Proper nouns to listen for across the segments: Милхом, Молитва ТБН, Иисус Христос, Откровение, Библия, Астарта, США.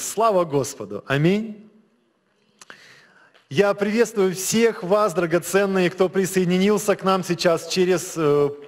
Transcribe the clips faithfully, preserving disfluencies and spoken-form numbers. Слава Господу! Аминь! Я приветствую всех вас, драгоценные, кто присоединился к нам сейчас через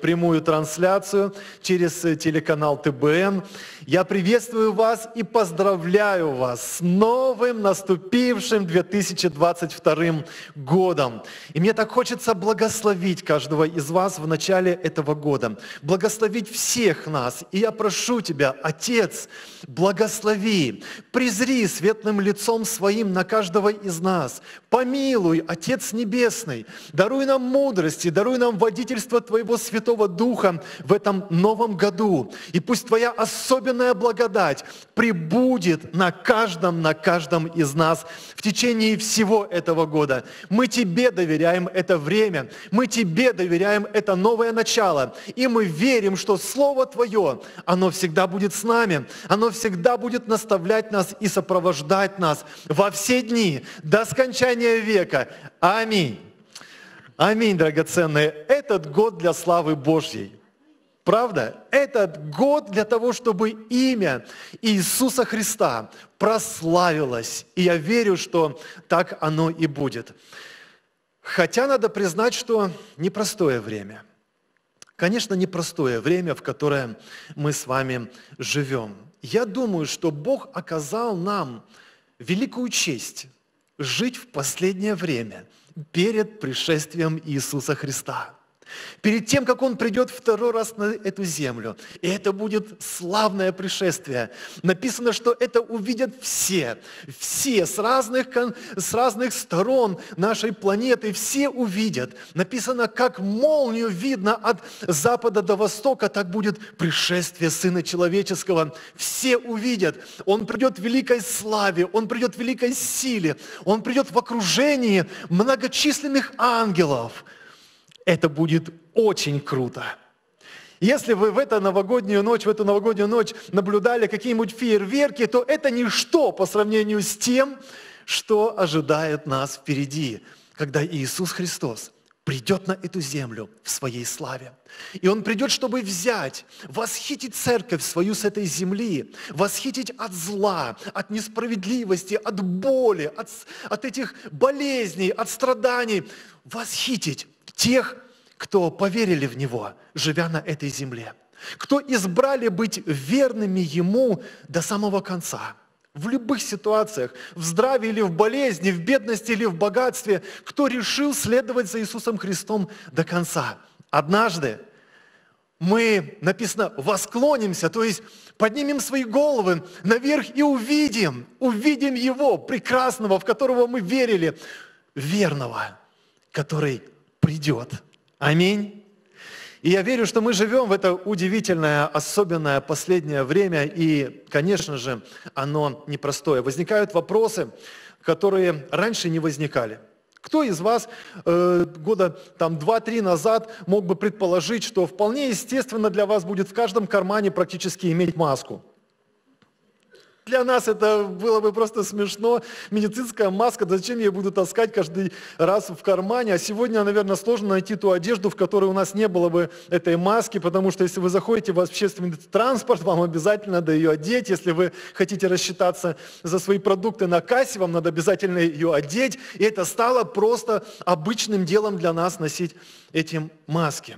прямую трансляцию, через телеканал Т Б Н. Я приветствую вас и поздравляю вас с новым наступившим две тысячи двадцать вторым годом. И мне так хочется благословить каждого из вас в начале этого года, благословить всех нас. И я прошу Тебя, Отец, благослови, призри светлым лицом Своим на каждого из нас. Помилуй, Отец Небесный, даруй нам мудрости, даруй нам водительство Твоего Святого Духа в этом новом году. И пусть Твоя особенная благодать пребудет на каждом, на каждом из нас в течение всего этого года. Мы Тебе доверяем это время, мы Тебе доверяем это новое начало. И мы верим, что Слово Твое, оно всегда будет с нами, оно всегда будет наставлять нас и сопровождать нас во все дни, до скончания века. Аминь. Аминь, драгоценные. Этот год для славы Божьей. Правда? Этот год для того, чтобы имя Иисуса Христа прославилось. И я верю, что так оно и будет. Хотя надо признать, что непростое время. Конечно, непростое время, в которое мы с вами живем. Я думаю, что Бог оказал нам великую честь жить в последнее время, перед пришествием Иисуса Христа. Перед тем, как Он придет второй раз на эту землю. И это будет славное пришествие. Написано, что это увидят все. Все с разных, с разных сторон нашей планеты. Все увидят. Написано, как молнию видно от запада до востока, так будет пришествие Сына Человеческого. Все увидят. Он придет в великой славе. Он придет в великой силе. Он придет в окружении многочисленных ангелов. Это будет очень круто. Если вы в эту новогоднюю ночь, в эту новогоднюю ночь наблюдали какие-нибудь фейерверки, то это ничто по сравнению с тем, что ожидает нас впереди, когда Иисус Христос придет на эту землю в своей славе. И Он придет, чтобы взять, восхитить церковь свою с этой земли, восхитить от зла, от несправедливости, от боли, от, от этих болезней, от страданий, восхитить тех, кто поверили в Него, живя на этой земле, кто избрали быть верными Ему до самого конца, в любых ситуациях, в здравии или в болезни, в бедности или в богатстве, кто решил следовать за Иисусом Христом до конца. Однажды мы, написано, восклонимся, то есть поднимем свои головы наверх и увидим, увидим Его прекрасного, в которого мы верили, верного, который придет. Аминь. И я верю, что мы живем в это удивительное, особенное последнее время, и, конечно же, оно непростое. Возникают вопросы, которые раньше не возникали. Кто из вас э, года там, два-три назад мог бы предположить, что вполне естественно для вас будет в каждом кармане практически иметь маску? Для нас это было бы просто смешно. Медицинская маска, зачем я ее буду таскать каждый раз в кармане? А сегодня, наверное, сложно найти ту одежду, в которой у нас не было бы этой маски, потому что если вы заходите в общественный транспорт, вам обязательно надо ее одеть. Если вы хотите рассчитаться за свои продукты на кассе, вам надо обязательно ее одеть. И это стало просто обычным делом для нас носить эти маски.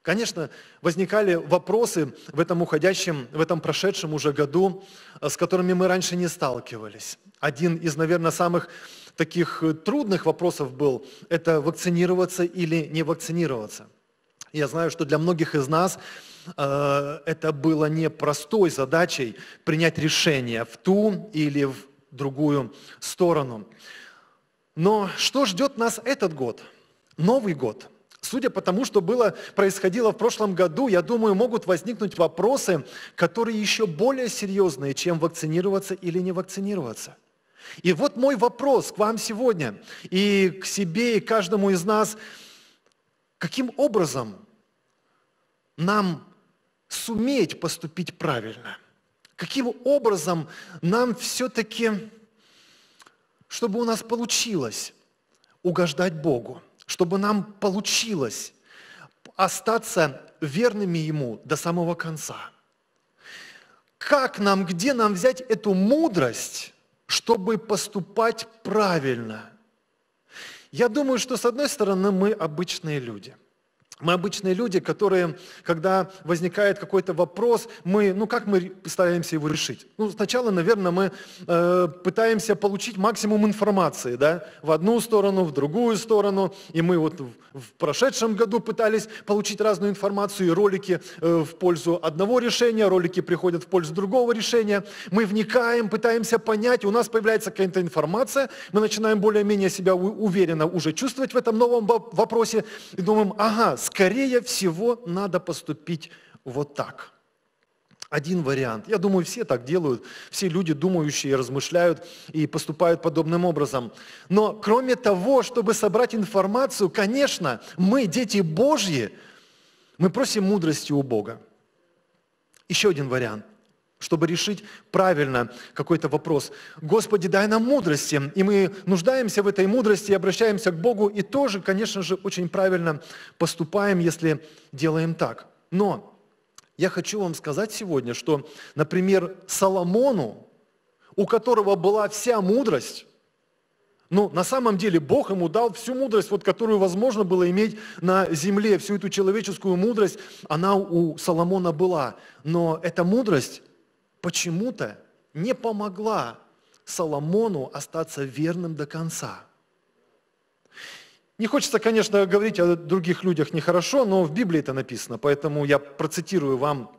Конечно, возникали вопросы в этом уходящем, в этом прошедшем уже году, с которыми мы раньше не сталкивались. Один из, наверное, самых таких трудных вопросов был – это вакцинироваться или не вакцинироваться. Я знаю, что для многих из нас э, это было непростой задачей принять решение в ту или в другую сторону. Но что ждет нас этот год, Новый год? Судя по тому, что было, происходило в прошлом году, я думаю, могут возникнуть вопросы, которые еще более серьезные, чем вакцинироваться или не вакцинироваться. И вот мой вопрос к вам сегодня, и к себе, и к каждому из нас. Каким образом нам суметь поступить правильно? Каким образом нам все-таки, чтобы у нас получилось угождать Богу? Чтобы нам получилось остаться верными Ему до самого конца. Как нам, где нам взять эту мудрость, чтобы поступать правильно? Я думаю, что с одной стороны мы обычные люди. Мы обычные люди, которые, когда возникает какой-то вопрос, мы, ну как мы стараемся его решить? Ну, сначала, наверное, мы э, пытаемся получить максимум информации, да, в одну сторону, в другую сторону. И мы вот в, в прошедшем году пытались получить разную информацию, и ролики э, в пользу одного решения, ролики приходят в пользу другого решения. Мы вникаем, пытаемся понять, у нас появляется какая-то информация, мы начинаем более-менее себя уверенно уже чувствовать в этом новом вопросе и думаем, ага, скорее всего, надо поступить вот так. Один вариант. Я думаю, все так делают. Все люди, думающие, размышляют и поступают подобным образом. Но кроме того, чтобы собрать информацию, конечно, мы, дети Божьи, мы просим мудрости у Бога. Еще один вариант, чтобы решить правильно какой-то вопрос. Господи, дай нам мудрости. И мы нуждаемся в этой мудрости, обращаемся к Богу и тоже, конечно же, очень правильно поступаем, если делаем так. Но я хочу вам сказать сегодня, что, например, Соломону, у которого была вся мудрость, ну, на самом деле Бог ему дал всю мудрость, вот, которую возможно было иметь на земле, всю эту человеческую мудрость, она у Соломона была. Но эта мудрость почему-то не помогла Соломону остаться верным до конца. Не хочется, конечно, говорить о других людях нехорошо, но в Библии это написано, поэтому я процитирую вам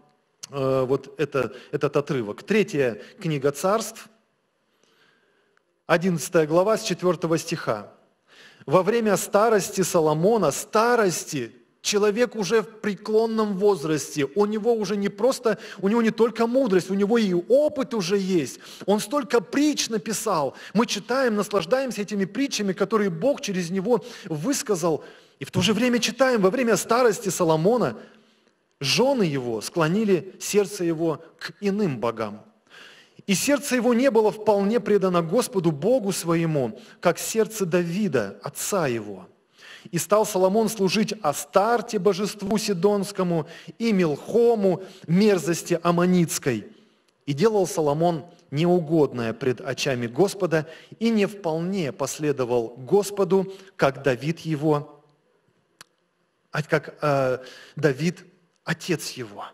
э, вот это, этот отрывок. Третья книга Царств, одиннадцатая глава, с четвёртого стиха. «Во время старости Соломона, старости, человек уже в преклонном возрасте, у него уже не просто, у него не только мудрость, у него и опыт уже есть. Он столько притч написал. Мы читаем, наслаждаемся этими притчами, которые Бог через него высказал. И в то же время читаем, во время старости Соломона жены его склонили сердце его к иным богам. И сердце его не было вполне предано Господу, Богу своему, как сердце Давида, отца его. И стал Соломон служить Астарте, божеству Сидонскому, и Милхому, мерзости аммонитской. И делал Соломон неугодное пред очами Господа, и не вполне последовал Господу, как Давид его, как э, Давид, отец его».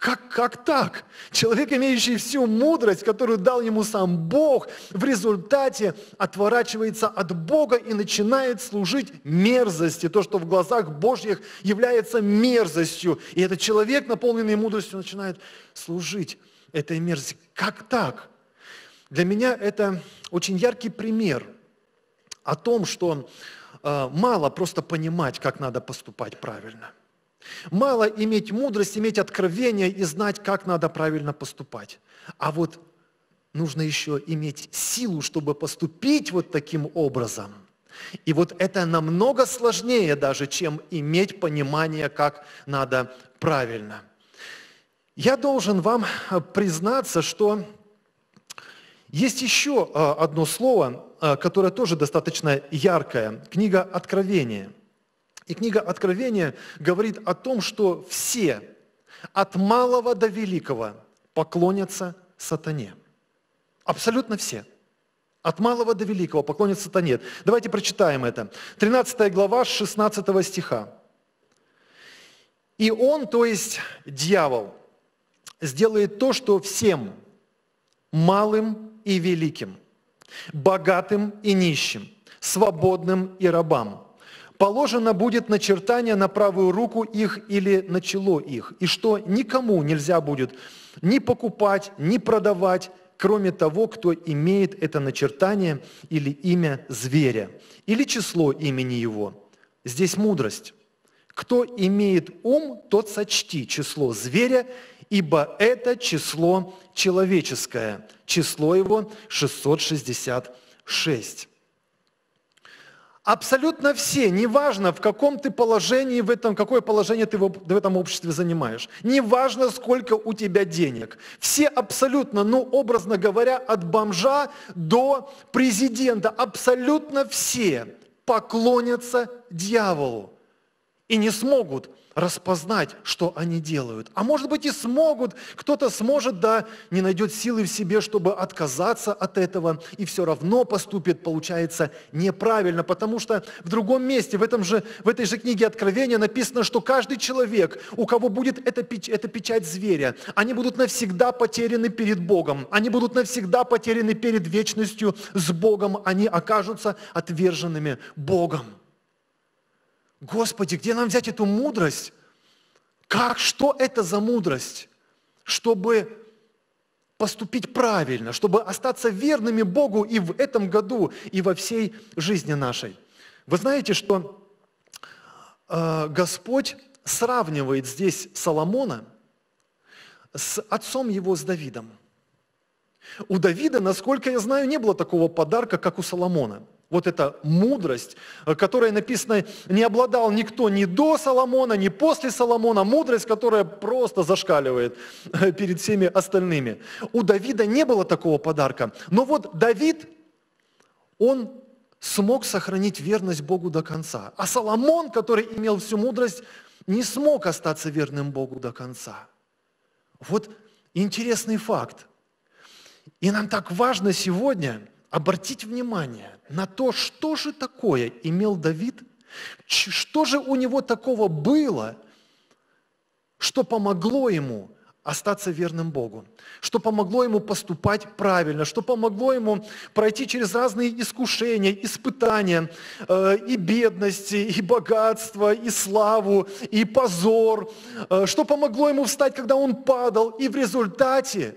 Как, как так? Человек, имеющий всю мудрость, которую дал ему сам Бог, в результате отворачивается от Бога и начинает служить мерзости. То, что в глазах Божьих является мерзостью. И этот человек, наполненный мудростью, начинает служить этой мерзости. Как так? Для меня это очень яркий пример о том, что э, мало просто понимать, как надо поступать правильно. Мало иметь мудрость, иметь откровение и знать, как надо правильно поступать. А вот нужно еще иметь силу, чтобы поступить вот таким образом. И вот это намного сложнее даже, чем иметь понимание, как надо правильно. Я должен вам признаться, что есть еще одно слово, которое тоже достаточно яркое. Книга «Откровение». И книга Откровения говорит о том, что все, от малого до великого, поклонятся сатане. Абсолютно все. От малого до великого поклонятся сатане. Давайте прочитаем это. тринадцатая глава, шестнадцатого стиха. «И он, то есть дьявол, сделает то, что всем, малым и великим, богатым и нищим, свободным и рабам, положено будет начертание на правую руку их или на чело их, и что никому нельзя будет ни покупать, ни продавать, кроме того, кто имеет это начертание или имя зверя, или число имени его». Здесь мудрость. «Кто имеет ум, тот сочти число зверя, ибо это число человеческое, число его шестьсот шестьдесят шесть». Абсолютно все, неважно, в каком ты положении, в этом, какое положение ты в этом обществе занимаешь, неважно, сколько у тебя денег, все абсолютно, ну, образно говоря, от бомжа до президента, абсолютно все поклонятся дьяволу и не смогут распознать, что они делают. А может быть и смогут, кто-то сможет, да, не найдет силы в себе, чтобы отказаться от этого, и все равно поступит, получается, неправильно, потому что в другом месте, в, этом же, в этой же книге Откровения написано, что каждый человек, у кого будет эта, печ, эта печать зверя, они будут навсегда потеряны перед Богом, они будут навсегда потеряны перед вечностью с Богом, они окажутся отверженными Богом. Господи, где нам взять эту мудрость? Как, что это за мудрость? Чтобы поступить правильно, чтобы остаться верными Богу и в этом году, и во всей жизни нашей. Вы знаете, что э, Господь сравнивает здесь Соломона с отцом его, с Давидом. У Давида, насколько я знаю, не было такого подарка, как у Соломона. Вот эта мудрость, которая написана, не обладал никто ни до Соломона, ни после Соломона, мудрость, которая просто зашкаливает перед всеми остальными. У Давида не было такого подарка. Но вот Давид, он смог сохранить верность Богу до конца. А Соломон, который имел всю мудрость, не смог остаться верным Богу до конца. Вот интересный факт. И нам так важно сегодня обратить внимание на то, что же такое имел Давид, что же у него такого было, что помогло ему остаться верным Богу, что помогло ему поступать правильно, что помогло ему пройти через разные искушения, испытания, э, и бедности, и богатство, и славу, и позор, э, что помогло ему встать, когда он падал, и в результате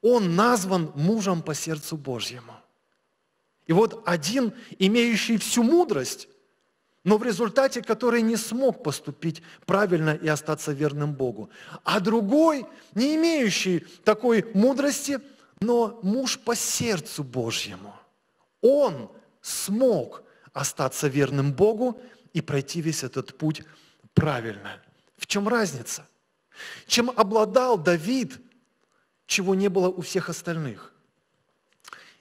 он назван мужем по сердцу Божьему. И вот один, имеющий всю мудрость, но в результате который не смог поступить правильно и остаться верным Богу. А другой, не имеющий такой мудрости, но муж по сердцу Божьему. Он смог остаться верным Богу и пройти весь этот путь правильно. В чем разница? Чем обладал Давид, чего не было у всех остальных.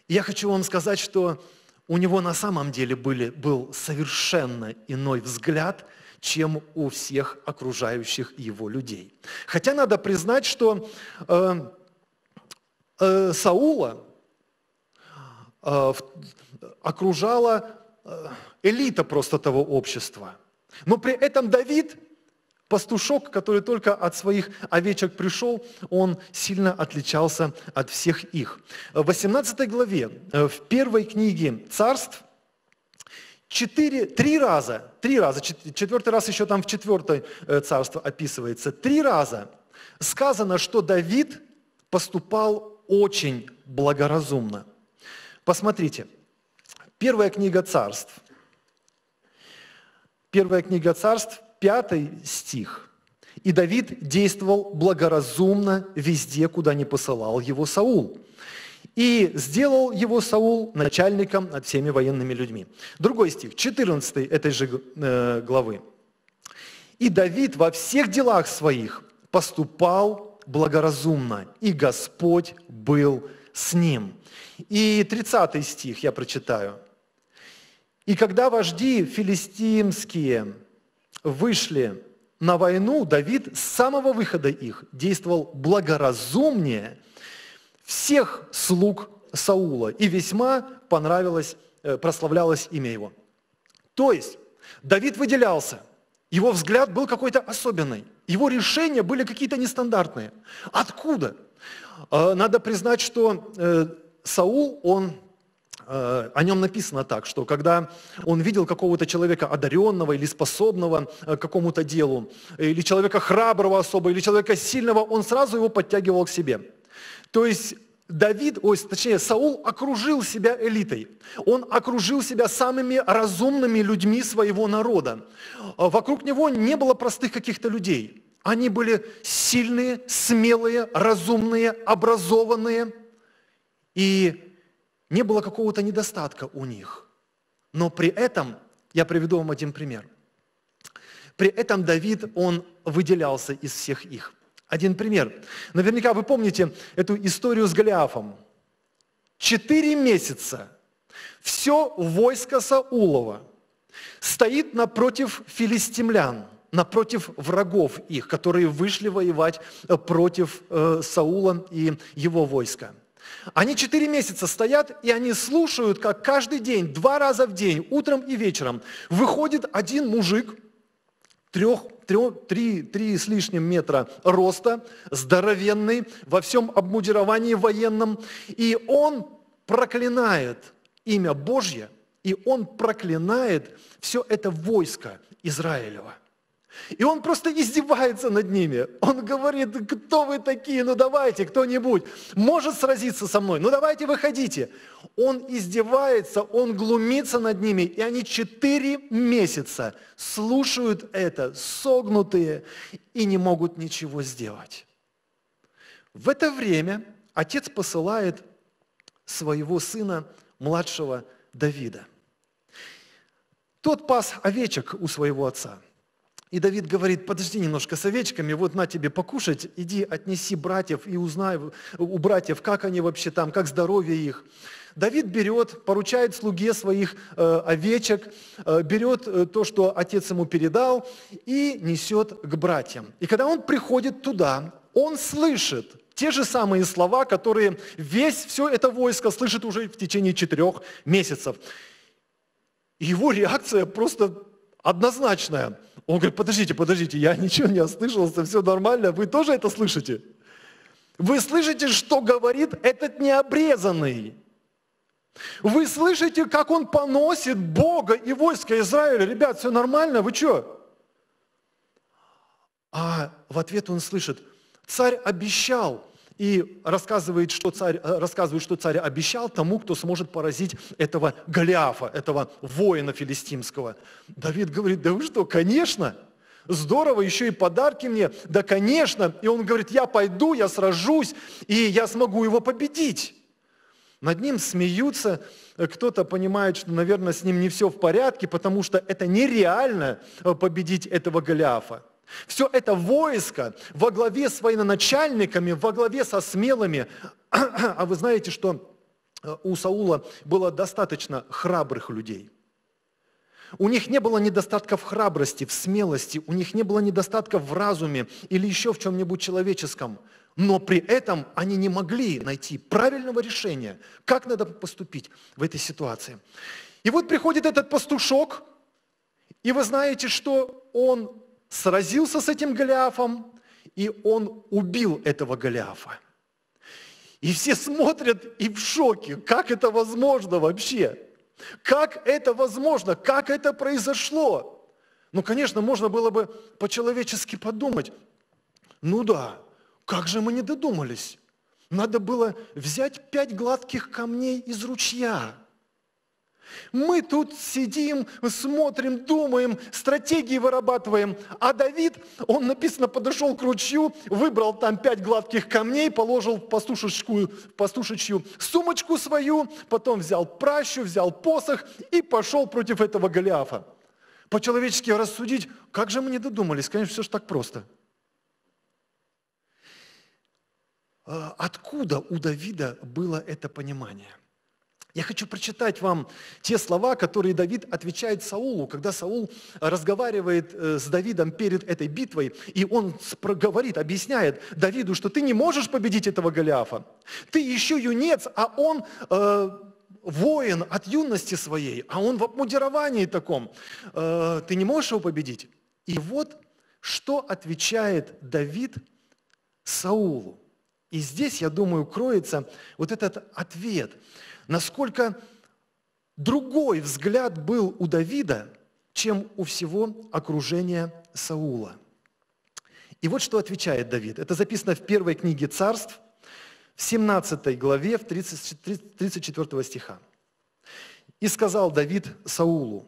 И я хочу вам сказать, что у него на самом деле были, был совершенно иной взгляд, чем у всех окружающих его людей. Хотя надо признать, что э, э, Саула э, окружала элита просто того общества. Но при этом Давид, пастушок, который только от своих овечек пришел, он сильно отличался от всех их. В восемнадцатой главе, в первой книге Царств, четыре, три раза, три раза, четвертый раз еще там в четвертой царство описывается, три раза сказано, что Давид поступал очень благоразумно. Посмотрите, первая книга Царств, первая книга Царств, Пятый стих. «И Давид действовал благоразумно везде, куда не посылал его Саул. И сделал его Саул начальником над всеми военными людьми». Другой стих, четырнадцатый этой же главы. «И Давид во всех делах своих поступал благоразумно, и Господь был с ним». И тридцатый стих я прочитаю. «И когда вожди филистимские вышли на войну, Давид с самого выхода их действовал благоразумнее всех слуг Саула, и весьма понравилось, прославлялось имя его». То есть Давид выделялся, его взгляд был какой-то особенный, его решения были какие-то нестандартные. Откуда? Надо признать, что Саул, он... О нем написано так, что когда он видел какого-то человека одаренного или способного к какому-то делу, или человека храброго особо, или человека сильного, он сразу его подтягивал к себе. То есть Давид, ой, точнее, Саул окружил себя элитой. Он окружил себя самыми разумными людьми своего народа. Вокруг него не было простых каких-то людей. Они были сильные, смелые, разумные, образованные и не было какого-то недостатка у них. Но при этом, я приведу вам один пример. При этом Давид, он выделялся из всех их. Один пример. Наверняка вы помните эту историю с Голиафом. Четыре месяца все войско Саулова стоит напротив филистимлян. напротив врагов их, которые вышли воевать против Саула и его войска. Они четыре месяца стоят, и они слушают, как каждый день, два раза в день, утром и вечером, выходит один мужик, трех, трех, три, три с лишним метра роста, здоровенный, во всем обмундировании военном, и он проклинает имя Божье, и он проклинает все это войско Израилева. И он просто издевается над ними. Он говорит: кто вы такие? Ну давайте, кто-нибудь может сразиться со мной? Ну давайте, выходите. Он издевается, он глумится над ними. И они четыре месяца слушают это, согнутые, и не могут ничего сделать. В это время отец посылает своего сына, младшего Давида. Тот пас овечек у своего отца. И Давид говорит: подожди немножко с овечками, вот на тебе покушать, иди отнеси братьев и узнай у братьев, как они вообще там, как здоровье их. Давид берет, поручает слуге своих э, овечек, э, берет э, то, что отец ему передал, и несет к братьям. И когда он приходит туда, он слышит те же самые слова, которые весь, все это войско слышит уже в течение четырех месяцев. Его реакция просто однозначная. Он говорит: подождите, подождите, я ничего не ослышался, все нормально, вы тоже это слышите? Вы слышите, что говорит этот необрезанный? Вы слышите, как он поносит Бога и войско Израиля? Ребят, все нормально, вы что? А в ответ он слышит: царь обещал. И рассказывает, что царь, рассказывает, что царь обещал тому, кто сможет поразить этого Голиафа, этого воина филистимского. Давид говорит: да вы что, конечно, здорово, еще и подарки мне, да конечно. И он говорит: я пойду, я сражусь, и я смогу его победить. Над ним смеются, кто-то понимает, что, наверное, с ним не все в порядке, потому что это нереально победить этого Голиафа. Все это войско во главе с военачальниками, во главе со смелыми. А вы знаете, что у Саула было достаточно храбрых людей. У них не было недостатка в храбрости, в смелости, у них не было недостатка в разуме или еще в чем-нибудь человеческом. Но при этом они не могли найти правильного решения, как надо поступить в этой ситуации. И вот приходит этот пастушок, и вы знаете, что он сразился с этим Голиафом, и он убил этого Голиафа. И все смотрят и в шоке, как это возможно вообще? Как это возможно? Как это произошло? Ну, конечно, можно было бы по-человечески подумать. Ну да, как же мы не додумались? Надо было взять пять гладких камней из ручья. Мы тут сидим, смотрим, думаем, стратегии вырабатываем. А Давид, он, написано, подошел к ручью, выбрал там пять гладких камней, положил в пастушечку, в пастушечью сумочку свою, потом взял пращу, взял посох и пошел против этого Голиафа. По-человечески рассудить, как же мы не додумались, конечно, все же так просто. Откуда у Давида было это понимание? Я хочу прочитать вам те слова, которые Давид отвечает Саулу, когда Саул разговаривает с Давидом перед этой битвой, и он говорит, объясняет Давиду, что ты не можешь победить этого Голиафа. Ты еще юнец, а он э, воин от юности своей, а он в обмундировании таком. Э, ты не можешь его победить. И вот что отвечает Давид Саулу. И здесь, я думаю, кроется вот этот ответ. Насколько другой взгляд был у Давида, чем у всего окружения Саула. И вот что отвечает Давид. Это записано в первой книге Царств, в семнадцатой главе, в тридцать четвёртого стиха. «И сказал Давид Саулу: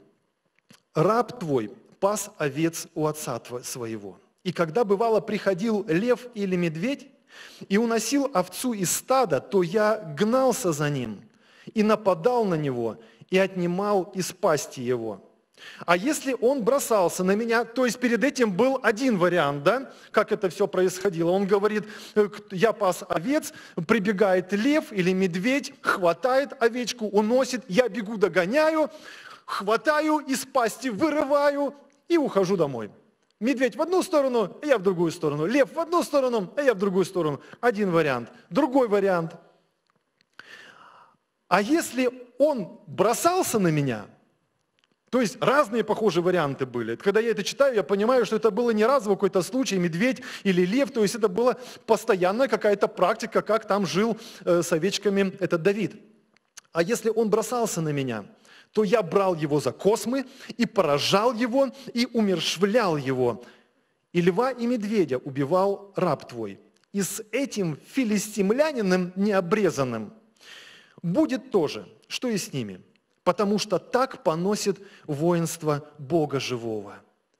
раб твой пас овец у отца своего. И когда, бывало, приходил лев или медведь и уносил овцу из стада, то я гнался за ним и нападал на него, и отнимал из пасти его. А если он бросался на меня», то есть перед этим был один вариант, да, как это все происходило. Он говорит: я пас овец, прибегает лев или медведь, хватает овечку, уносит, я бегу, догоняю, хватаю, из пасти вырываю и ухожу домой. Медведь в одну сторону, а я в другую сторону. Лев в одну сторону, а я в другую сторону. Один вариант. Другой вариант. А если он бросался на меня, то есть разные похожие варианты были. Когда я это читаю, я понимаю, что это было не разовый какой-то случай, медведь или лев, то есть это была постоянная какая-то практика, как там жил с овечками этот Давид. А если он бросался на меня, то я брал его за космы и поражал его, и умерщвлял его. И льва, и медведя убивал раб твой. И с этим филистимлянином необрезанным будет то же, что и с ними. Потому что так поносит воинство Бога живого.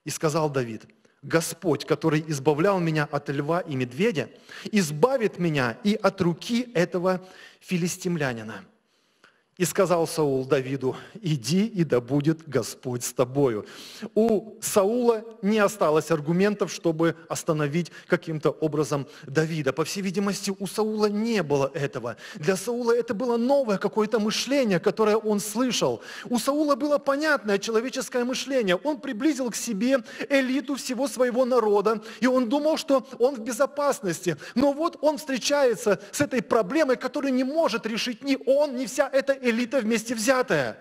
И сказал Давид: Господь, который избавлял меня от льва и медведя, избавит меня и от руки этого филистимлянина. И сказал Саул Давиду: иди, и да будет Господь с тобою. У Саула не осталось аргументов, чтобы остановить каким-то образом Давида. По всей видимости, у Саула не было этого. Для Саула это было новое какое-то мышление, которое он слышал. У Саула было понятное человеческое мышление. Он приблизил к себе элиту всего своего народа, и он думал, что он в безопасности. Но вот он встречается с этой проблемой, которую не может решить ни он, ни вся эта элита вместе взятая.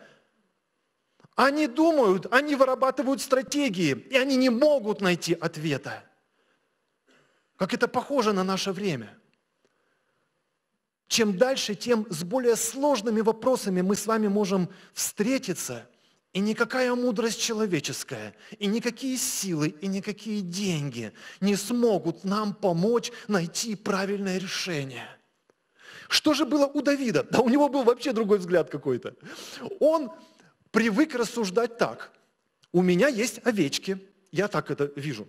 Они думают, они вырабатывают стратегии, и они не могут найти ответа. Как это похоже на наше время. Чем дальше, тем с более сложными вопросами мы с вами можем встретиться, и никакая мудрость человеческая, и никакие силы, и никакие деньги не смогут нам помочь найти правильное решение. Что же было у Давида? Да у него был вообще другой взгляд какой-то. Он привык рассуждать так. У меня есть овечки, я так это вижу.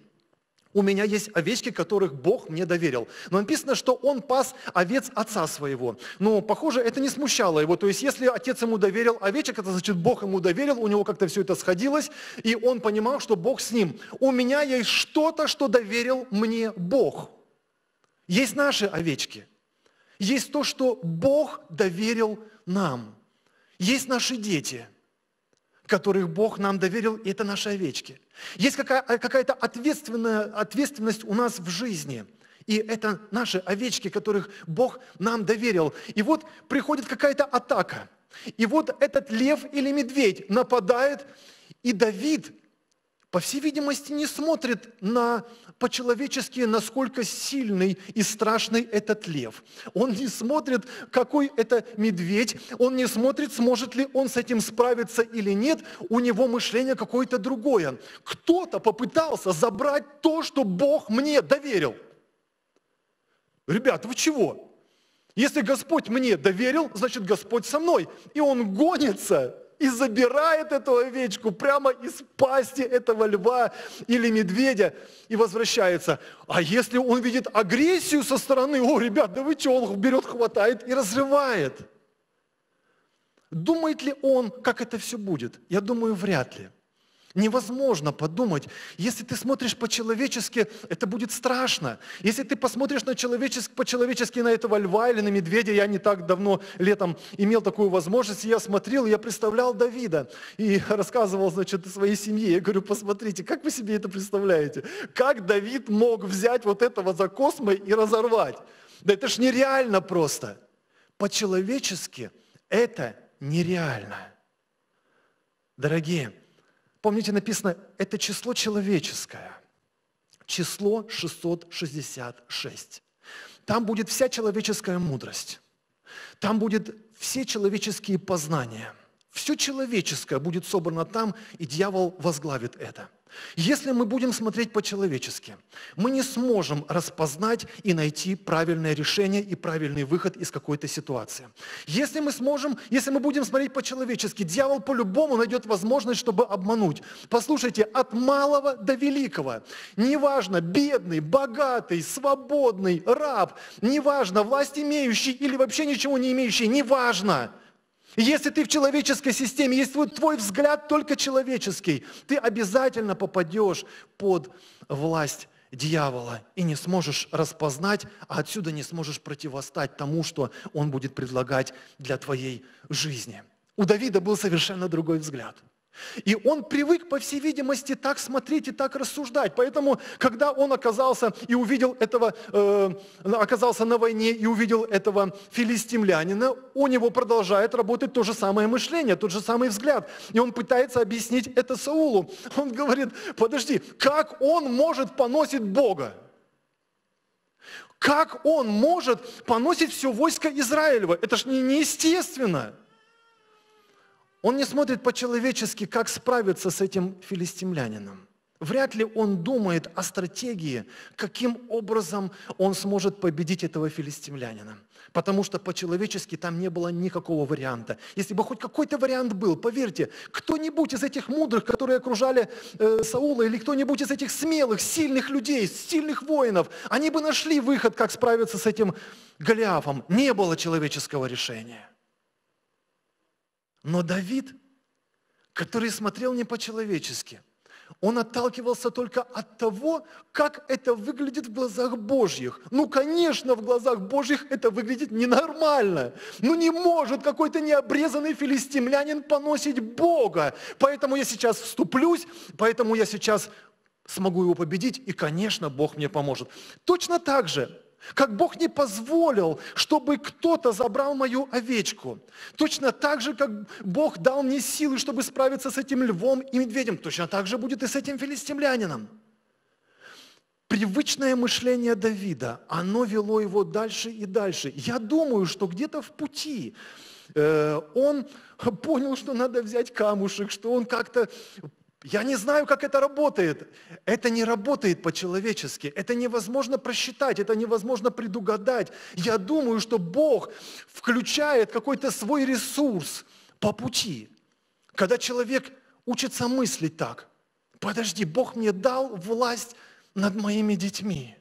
У меня есть овечки, которых Бог мне доверил. Но написано, что он пас овец отца своего. Но, похоже, это не смущало его. То есть, если отец ему доверил овечек, это значит, Бог ему доверил, у него как-то все это сходилось, и он понимал, что Бог с ним. У меня есть что-то, что доверил мне Бог. Есть наши овечки. Есть то, что Бог доверил нам. Есть наши дети, которых Бог нам доверил, и это наши овечки. Есть какая, какая-то ответственная, ответственность у нас в жизни. И это наши овечки, которых Бог нам доверил. И вот приходит какая-то атака. И вот этот лев или медведь нападает, и Давид, по всей видимости, не смотрит на, по-человечески, насколько сильный и страшный этот лев. Он не смотрит, какой это медведь, он не смотрит, сможет ли он с этим справиться или нет, у него мышление какое-то другое. Кто-то попытался забрать то, что Бог мне доверил. Ребята, вы чего? Если Господь мне доверил, значит, Господь со мной, и Он гонится и забирает эту овечку прямо из пасти этого льва или медведя и возвращается. А если он видит агрессию со стороны, о, ребят, да вы что, он берет, хватает и разрывает. Думает ли он, как это все будет? Я думаю, вряд ли. Невозможно подумать, если ты смотришь по-человечески, это будет страшно. Если ты посмотришь на человечес... по-человечески на этого льва или на медведя, я не так давно летом имел такую возможность, я смотрел, я представлял Давида и рассказывал, значит, своей семье. Я говорю, посмотрите, как вы себе это представляете? Как Давид мог взять вот этого за космы и разорвать? Да это ж нереально просто. По-человечески это нереально. Дорогие, помните, написано, это число человеческое, число шестьсот шестьдесят шесть. Там будет вся человеческая мудрость, там будут все человеческие познания, все человеческое будет собрано там, и дьявол возглавит это. Если мы будем смотреть по-человечески, мы не сможем распознать и найти правильное решение и правильный выход из какой-то ситуации. Если мы сможем, если мы будем смотреть по-человечески, дьявол по-любому найдет возможность, чтобы обмануть. Послушайте, от малого до великого, неважно, бедный, богатый, свободный, раб, неважно, власть имеющий или вообще ничего не имеющий, неважно. Если ты в человеческой системе, если твой взгляд только человеческий, ты обязательно попадешь под власть дьявола и не сможешь распознать, а отсюда не сможешь противостать тому, что он будет предлагать для твоей жизни. У Давида был совершенно другой взгляд. И он привык, по всей видимости, так смотреть и так рассуждать. Поэтому, когда он оказался и увидел этого, э, оказался на войне и увидел этого филистимлянина, у него продолжает работать то же самое мышление, тот же самый взгляд. И он пытается объяснить это Саулу. Он говорит: подожди, как он может поносить Бога? Как он может поносить все войско Израилева? Это ж не, неестественно. Он не смотрит по-человечески, как справиться с этим филистимлянином. Вряд ли он думает о стратегии, каким образом он сможет победить этого филистимлянина. Потому что по-человечески там не было никакого варианта. Если бы хоть какой-то вариант был, поверьте, кто-нибудь из этих мудрых, которые окружали э, Саула, или кто-нибудь из этих смелых, сильных людей, сильных воинов, они бы нашли выход, как справиться с этим Голиафом. Не было человеческого решения. Но Давид, который смотрел не по-человечески, он отталкивался только от того, как это выглядит в глазах Божьих. Ну, конечно, в глазах Божьих это выглядит ненормально. Ну, не может какой-то необрезанный филистимлянин поносить Бога. Поэтому я сейчас вступлюсь, поэтому я сейчас смогу его победить, и, конечно, Бог мне поможет. Точно так же, как Бог не позволил, чтобы кто-то забрал мою овечку. Точно так же, как Бог дал мне силы, чтобы справиться с этим львом и медведем. Точно так же будет и с этим филистимлянином. Привычное мышление Давида, оно вело его дальше и дальше. Я думаю, что где-то в пути э, он понял, что надо взять камушек, что он как-то... Я не знаю, как это работает. Это не работает по-человечески. Это невозможно просчитать, это невозможно предугадать. Я думаю, что Бог включает какой-то свой ресурс по пути. Когда человек учится мыслить так: подожди, Бог мне дал власть над моими детьми.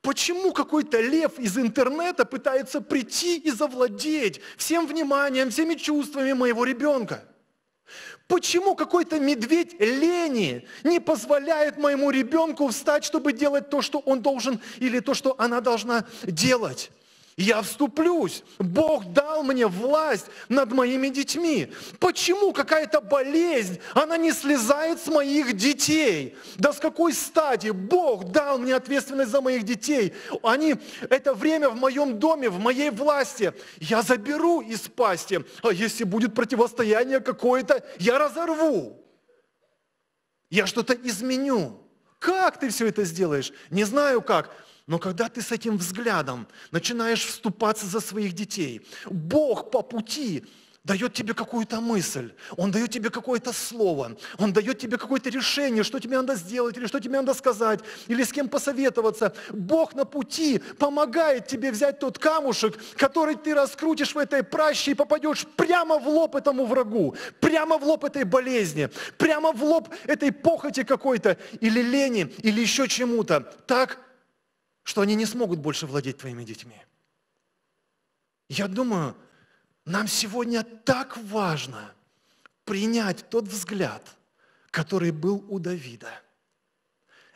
Почему какой-то лев из интернета пытается прийти и завладеть всем вниманием, всеми чувствами моего ребенка? Почему какой-то медведь лени не позволяет моему ребенку встать, чтобы делать то, что он должен, или то, что она должна делать? Я вступлюсь. Бог дал мне власть над моими детьми. Почему какая-то болезнь, она не слезает с моих детей? Да с какой стати? Бог дал мне ответственность за моих детей. Они, это время в моем доме, в моей власти. Я заберу из пасти. А если будет противостояние какое-то, я разорву. Я что-то изменю. Как ты все это сделаешь? Не знаю как. Но когда ты с этим взглядом начинаешь вступаться за своих детей, Бог по пути дает тебе какую-то мысль, Он дает тебе какое-то слово, Он дает тебе какое-то решение, что тебе надо сделать, или что тебе надо сказать, или с кем посоветоваться. Бог на пути помогает тебе взять тот камушек, который ты раскрутишь в этой праще и попадешь прямо в лоб этому врагу, прямо в лоб этой болезни, прямо в лоб этой похоти какой-то, или лени, или еще чему-то. Так, что они не смогут больше владеть твоими детьми. Я думаю, нам сегодня так важно принять тот взгляд, который был у Давида.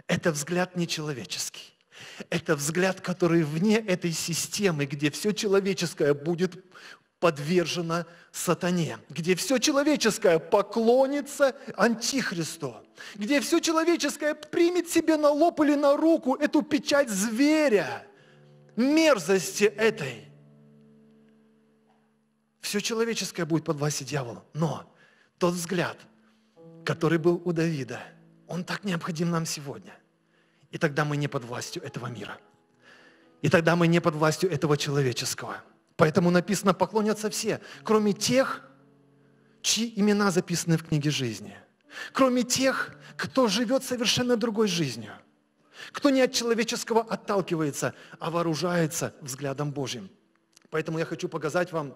Это взгляд нечеловеческий. Это взгляд, который вне этой системы, где все человеческое будет подвержено сатане, где все человеческое поклонится антихристу, где все человеческое примет себе на лоб или на руку эту печать зверя, мерзости этой. Все человеческое будет подвластно дьяволу. Но тот взгляд, который был у Давида, он так необходим нам сегодня. И тогда мы не под властью этого мира. И тогда мы не под властью этого человеческого. Поэтому написано: поклонятся все, кроме тех, чьи имена записаны в книге жизни. Кроме тех, кто живет совершенно другой жизнью. Кто не от человеческого отталкивается, а вооружается взглядом Божьим. Поэтому я хочу показать вам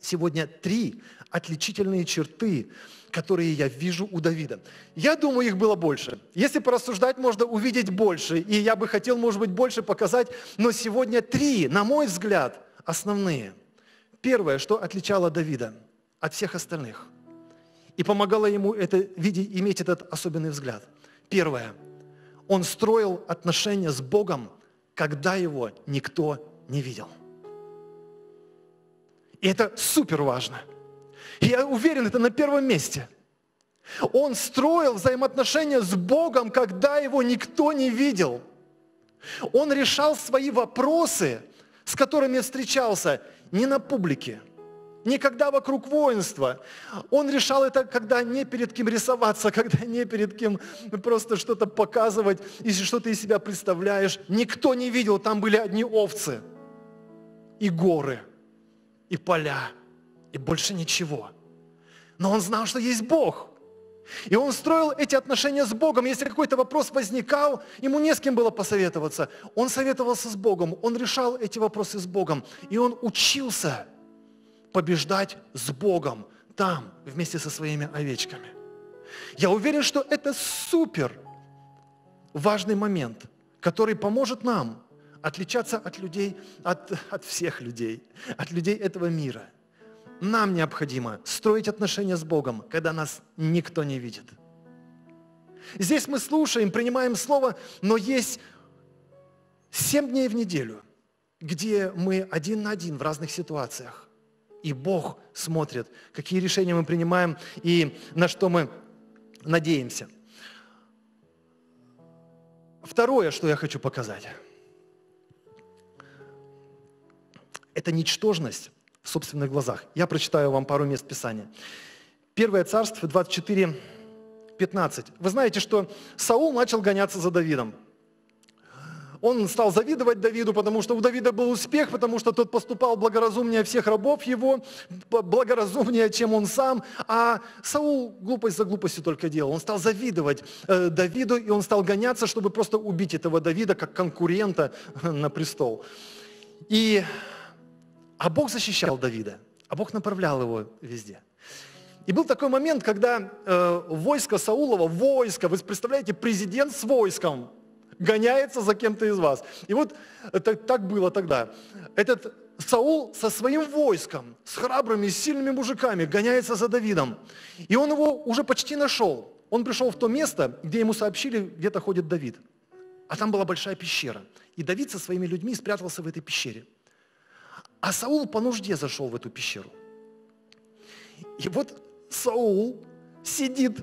сегодня три отличительные черты, которые я вижу у Давида. Я думаю, их было больше. Если порассуждать, можно увидеть больше. И я бы хотел, может быть, больше показать. Но сегодня три, на мой взгляд, основные. Первое, что отличало Давида от всех остальных и помогало ему это, видеть, иметь этот особенный взгляд. Первое. Он строил отношения с Богом, когда его никто не видел. И это супер важно. И я уверен, это на первом месте. Он строил взаимоотношения с Богом, когда его никто не видел. Он решал свои вопросы, с которыми встречался, не на публике, не когда вокруг воинства. Он решал это, когда не перед кем рисоваться, когда не перед кем просто что-то показывать, если что-то из себя представляешь. Никто не видел, там были одни овцы, и горы, и поля, и больше ничего. Но он знал, что есть Бог. И он строил эти отношения с Богом. Если какой-то вопрос возникал, ему не с кем было посоветоваться. Он советовался с Богом, он решал эти вопросы с Богом. И он учился побеждать с Богом там, вместе со своими овечками. Я уверен, что это супер важный момент, который поможет нам отличаться от людей, от, от всех людей, от людей этого мира. Нам необходимо строить отношения с Богом, когда нас никто не видит. Здесь мы слушаем, принимаем слово, но есть семь дней в неделю, где мы один на один в разных ситуациях. И Бог смотрит, какие решения мы принимаем и на что мы надеемся. Второе, что я хочу показать, это ничтожность в собственных глазах. Я прочитаю вам пару мест Писания. Первое Царство, двадцать четыре, пятнадцать. Вы знаете, что Саул начал гоняться за Давидом. Он стал завидовать Давиду, потому что у Давида был успех, потому что тот поступал благоразумнее всех рабов его, благоразумнее, чем он сам. А Саул глупость за глупостью только делал. Он стал завидовать э, Давиду, и он стал гоняться, чтобы просто убить этого Давида, как конкурента на престол. И... А Бог защищал Давида, а Бог направлял его везде. И был такой момент, когда э, войско Саулова, войско, вы представляете, президент с войском гоняется за кем-то из вас. И вот это, так было тогда. Этот Саул со своим войском, с храбрыми, с сильными мужиками гоняется за Давидом. И он его уже почти нашел. Он пришел в то место, где ему сообщили, где-то ходит Давид. А там была большая пещера. И Давид со своими людьми спрятался в этой пещере. А Саул по нужде зашел в эту пещеру. И вот Саул сидит,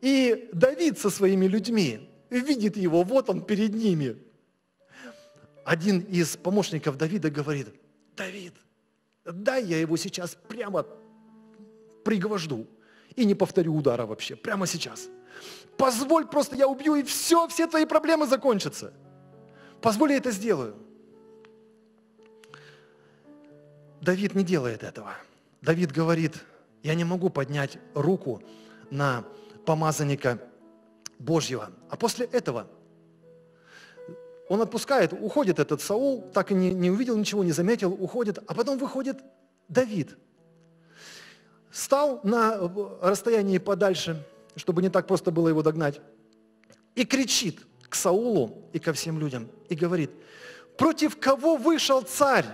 и Давид со своими людьми видит его, вот он перед ними. Один из помощников Давида говорит: «Давид, дай я его сейчас прямо пригвожду и не повторю удара вообще, прямо сейчас. Позволь, просто я убью, и все, все твои проблемы закончатся. Позволь, я это сделаю». Давид не делает этого. Давид говорит: я не могу поднять руку на помазанника Божьего. А после этого он отпускает, уходит этот Саул, так и не, не увидел ничего, не заметил, уходит, а потом выходит Давид. Стал на расстоянии подальше, чтобы не так просто было его догнать, и кричит к Саулу и ко всем людям, и говорит: против кого вышел царь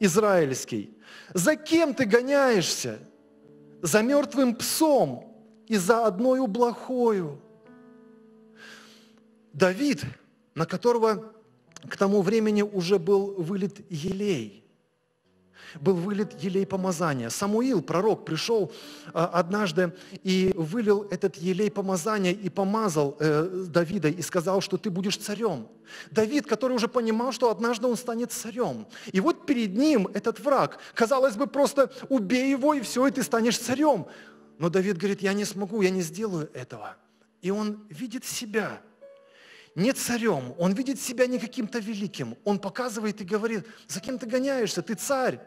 израильский? За кем ты гоняешься? За мертвым псом и за одною блохою. Давид, на которого к тому времени уже был вылит елей, был вылит елей помазания. Самуил, пророк, пришел однажды и вылил этот елей помазания и помазал Давида и сказал, что ты будешь царем. Давид, который уже понимал, что однажды он станет царем. И вот перед ним этот враг. Казалось бы, просто убей его, и все, и ты станешь царем. Но Давид говорит: я не смогу, я не сделаю этого. И он видит себя не царем, он видит себя не каким-то великим. Он показывает и говорит: за кем ты гоняешься, ты царь.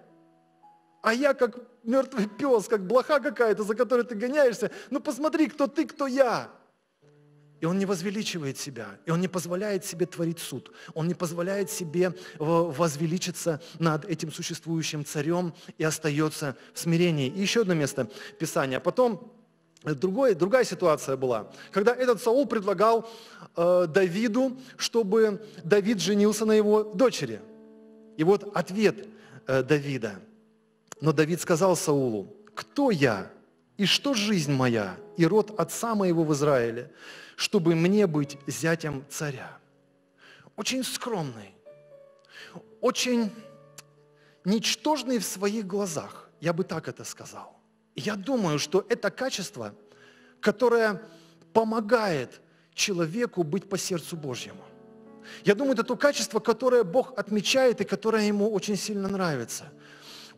А я как мертвый пес, как блоха какая-то, за которой ты гоняешься. Ну посмотри, кто ты, кто я. И он не возвеличивает себя, и он не позволяет себе творить суд. Он не позволяет себе возвеличиться над этим существующим царем и остается в смирении. И еще одно место Писания. Потом другой, другая ситуация была, когда этот Саул предлагал э, Давиду, чтобы Давид женился на его дочери. И вот ответ э, Давида. Но Давид сказал Саулу: кто я, и что жизнь моя, и род отца моего в Израиле, чтобы мне быть зятем царя? Очень скромный, очень ничтожный в своих глазах. Я бы так это сказал. Я думаю, что это качество, которое помогает человеку быть по сердцу Божьему. Я думаю, это то качество, которое Бог отмечает и которое Ему очень сильно нравится.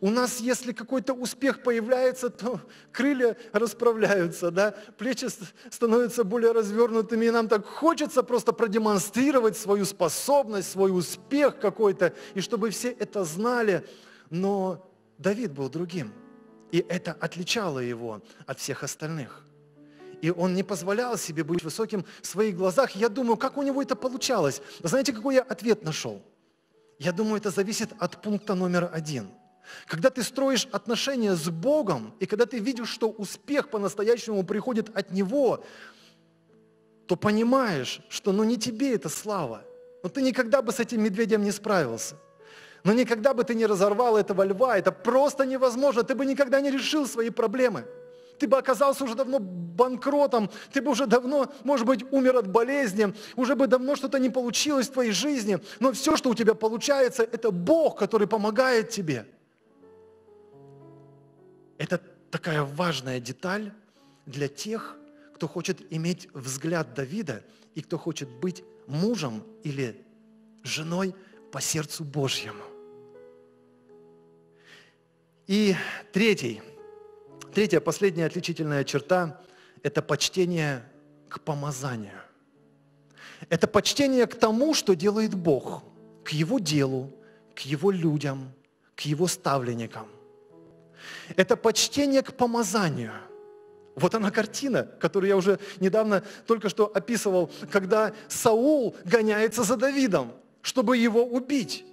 У нас, если какой-то успех появляется, то крылья расправляются, да? Плечи становятся более развернутыми, и нам так хочется просто продемонстрировать свою способность, свой успех какой-то, и чтобы все это знали. Но Давид был другим, и это отличало его от всех остальных. И он не позволял себе быть высоким в своих глазах. Я думаю, как у него это получалось? Знаете, какой я ответ нашел? Я думаю, это зависит от пункта номер один. Когда ты строишь отношения с Богом, и когда ты видишь, что успех по-настоящему приходит от Него, то понимаешь, что ну не тебе это слава. Но ты никогда бы с этим медведем не справился. Но никогда бы ты не разорвал этого льва. Это просто невозможно. Ты бы никогда не решил свои проблемы. Ты бы оказался уже давно банкротом, ты бы уже давно, может быть, умер от болезни, уже бы давно что-то не получилось в твоей жизни, но все, что у тебя получается, это Бог, который помогает тебе. Это такая важная деталь для тех, кто хочет иметь взгляд Давида и кто хочет быть мужем или женой по сердцу Божьему. И третий Третья, последняя отличительная черта – это почтение к помазанию. Это почтение к тому, что делает Бог, к Его делу, к Его людям, к Его ставленникам. Это почтение к помазанию. Вот она картина, которую я уже недавно только что описывал, когда Саул гоняется за Давидом, чтобы его убить.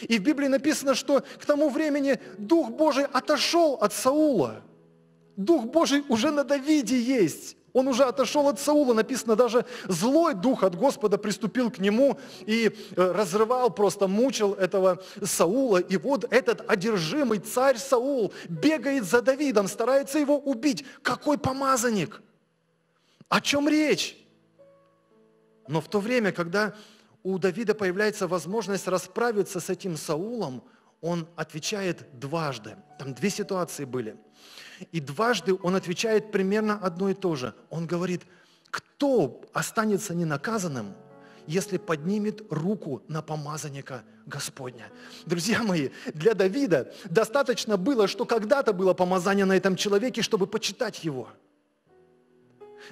И в Библии написано, что к тому времени Дух Божий отошел от Саула. Дух Божий уже на Давиде есть. Он уже отошел от Саула. Написано, даже злой дух от Господа приступил к нему и разрывал, просто мучил этого Саула. И вот этот одержимый царь Саул бегает за Давидом, старается его убить. Какой помазанник? О чем речь? Но в то время, когда у Давида появляется возможность расправиться с этим Саулом, он отвечает дважды. Там две ситуации были. И дважды он отвечает примерно одно и то же. Он говорит, кто останется ненаказанным, если поднимет руку на помазанника Господня? Друзья мои, для Давида достаточно было, что когда-то было помазание на этом человеке, чтобы почитать его.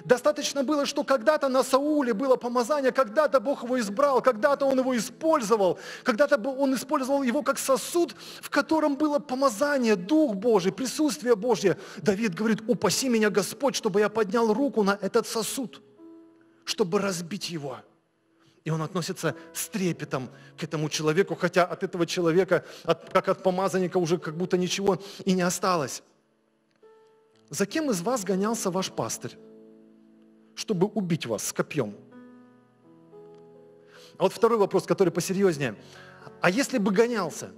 Достаточно было, что когда-то на Сауле было помазание, когда-то Бог его избрал, когда-то он его использовал, когда-то он использовал его как сосуд, в котором было помазание, Дух Божий, присутствие Божье. Давид говорит, упаси меня, Господь, чтобы я поднял руку на этот сосуд, чтобы разбить его. И он относится с трепетом к этому человеку, хотя от этого человека, от, как от помазанника, уже как будто ничего и не осталось. За кем из вас гонялся ваш пастырь, чтобы убить вас с копьем? А вот второй вопрос, который посерьезнее. А если бы гонялся,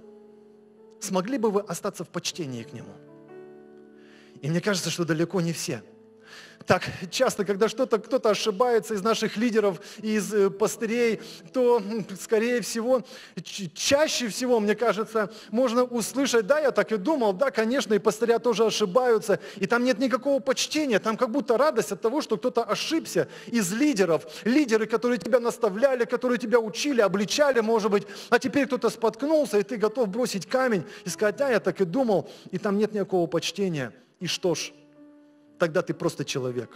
смогли бы вы остаться в почтении к нему? И мне кажется, что далеко не все. Так часто, когда что-то, кто-то ошибается из наших лидеров, из пастырей, то, скорее всего, чаще всего, мне кажется, можно услышать, да, я так и думал, да, конечно, и пастыря тоже ошибаются, и там нет никакого почтения, там как будто радость от того, что кто-то ошибся из лидеров, лидеры, которые тебя наставляли, которые тебя учили, обличали, может быть, а теперь кто-то споткнулся, и ты готов бросить камень и сказать, да, я так и думал, и там нет никакого почтения, и что ж, тогда ты просто человек.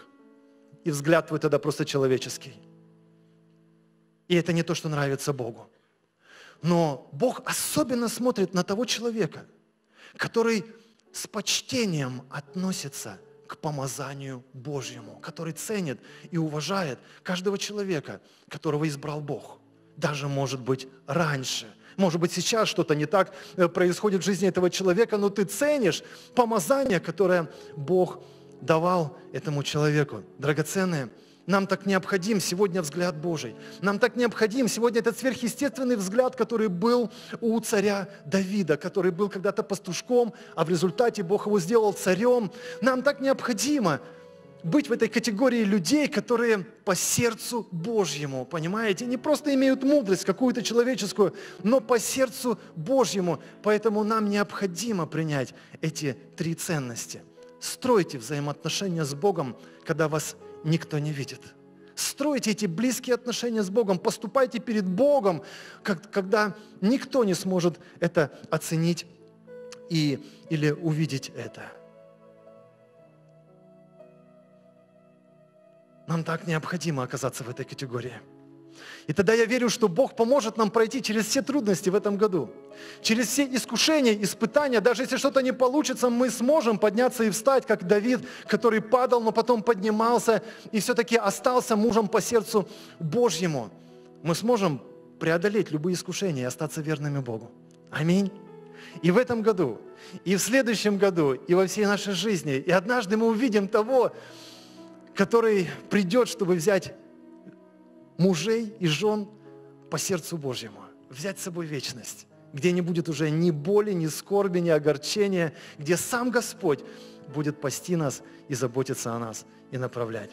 И взгляд твой тогда просто человеческий. И это не то, что нравится Богу. Но Бог особенно смотрит на того человека, который с почтением относится к помазанию Божьему, который ценит и уважает каждого человека, которого избрал Бог. Даже, может быть, раньше. Может быть, сейчас что-то не так происходит в жизни этого человека, но ты ценишь помазание, которое Бог давал этому человеку. Драгоценные, нам так необходим сегодня взгляд Божий. Нам так необходим сегодня этот сверхъестественный взгляд, который был у царя Давида, который был когда-то пастушком, а в результате Бог его сделал царем. Нам так необходимо быть в этой категории людей, которые по сердцу Божьему, понимаете, не просто имеют мудрость какую-то человеческую, но по сердцу Божьему. Поэтому нам необходимо принять эти три ценности. Стройте взаимоотношения с Богом, когда вас никто не видит. Стройте эти близкие отношения с Богом, поступайте перед Богом, как, когда никто не сможет это оценить и, или увидеть это. Нам так необходимо оказаться в этой категории. И тогда я верю, что Бог поможет нам пройти через все трудности в этом году, через все искушения, испытания. Даже если что-то не получится, мы сможем подняться и встать, как Давид, который падал, но потом поднимался и все-таки остался мужем по сердцу Божьему. Мы сможем преодолеть любые искушения и остаться верными Богу. Аминь. И в этом году, и в следующем году, и во всей нашей жизни. И однажды мы увидим того, который придет, чтобы взять мужей и жен по сердцу Божьему, взять с собой вечность, где не будет уже ни боли, ни скорби, ни огорчения, где сам Господь будет пасти нас и заботиться о нас и направлять.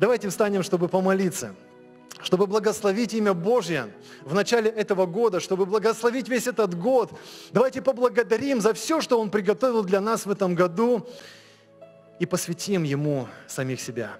Давайте встанем, чтобы помолиться, чтобы благословить имя Божье в начале этого года, чтобы благословить весь этот год. Давайте поблагодарим за все, что Он приготовил для нас в этом году, и посвятим Ему самих себя.